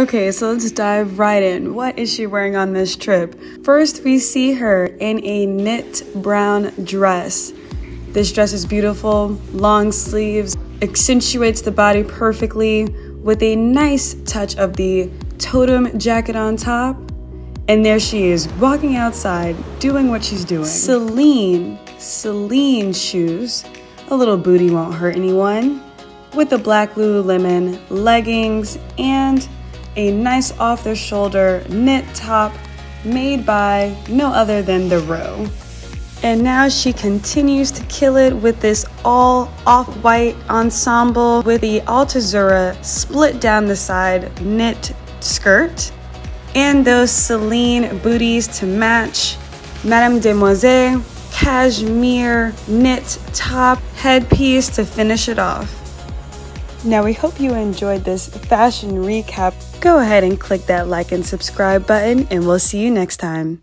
Okay, so let's dive right in. What is she wearing on this trip? First, we see her in a knit brown dress. This dress is beautiful, long sleeves, accentuates the body perfectly with a nice touch of the Toteme jacket on top. And there she is, walking outside, doing what she's doing. Celine shoes. A little booty won't hurt anyone. With the black Lululemon leggings and a nice off-the-shoulder knit top made by no other than The Row. And now she continues to kill it with this all off-white ensemble with the Altuzarra split down the side knit skirt and those Celine booties to match. Mes Demoiselles cashmere knit top headpiece to finish it off. Now we hope you enjoyed this fashion recap. Go ahead and click that like and subscribe button, and we'll see you next time.